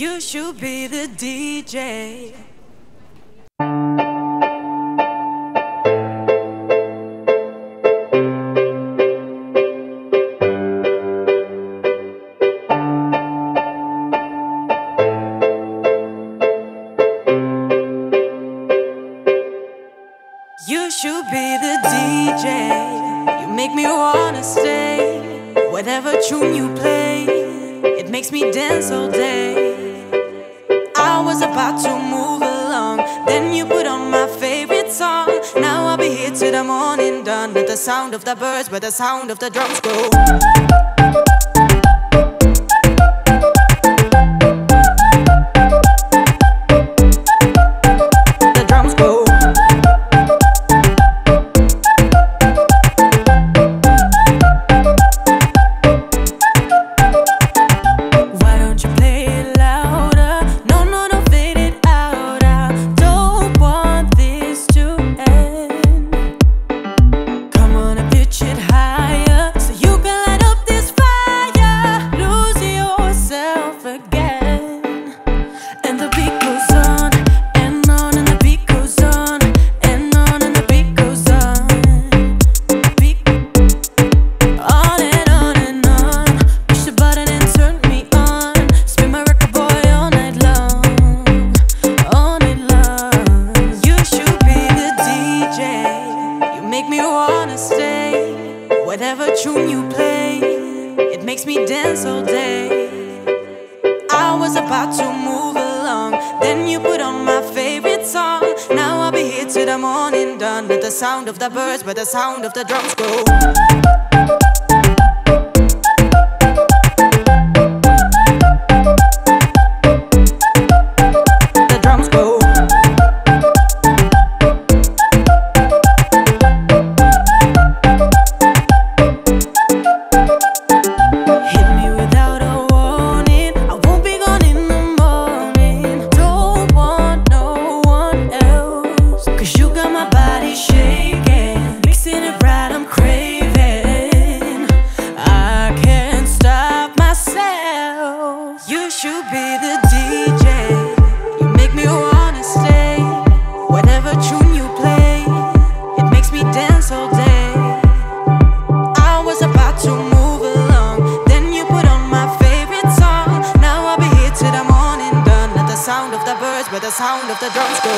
You should be the DJ. You should be the DJ. You make me wanna stay. Whatever tune you play, it makes me dance all day. I was about to move along, then you put on my favorite song. Now I'll be here till the morning dawn, with the sound of the birds, with the sound of the drums go. Whatever tune you play, it makes me dance all day. I was about to move along, then you put on my favorite song. Now I'll be here till the morning dawn, with the sound of the birds, with the sound of the drums go. With the sound of the drums go.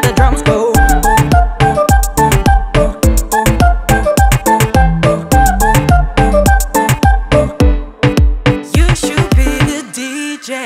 The drums go. You should be the DJ.